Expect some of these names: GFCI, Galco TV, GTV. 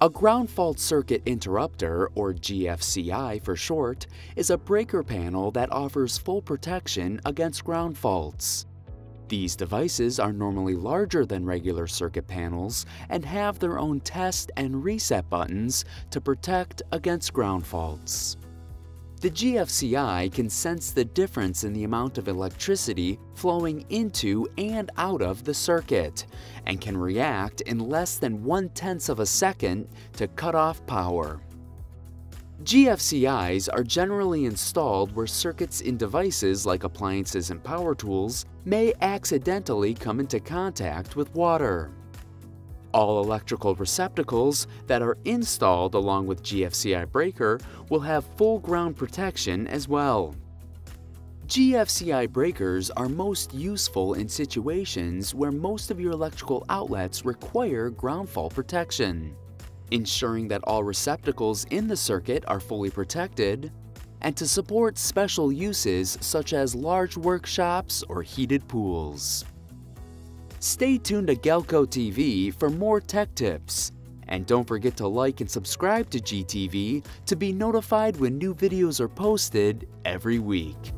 A ground fault circuit interrupter, or GFCI for short, is a breaker panel that offers full protection against ground faults. These devices are normally larger than regular circuit panels and have their own test and reset buttons to protect against ground faults. The GFCI can sense the difference in the amount of electricity flowing into and out of the circuit, and can react in less than 1/10 of a second to cut off power. GFCIs are generally installed where circuits in devices like appliances and power tools may accidentally come into contact with water. All electrical receptacles that are installed along with GFCI breaker will have full ground protection as well. GFCI breakers are most useful in situations where most of your electrical outlets require ground fault protection, ensuring that all receptacles in the circuit are fully protected, and to support special uses such as large workshops or heated pools. Stay tuned to Galco TV for more tech tips. And don't forget to like and subscribe to GTV to be notified when new videos are posted every week.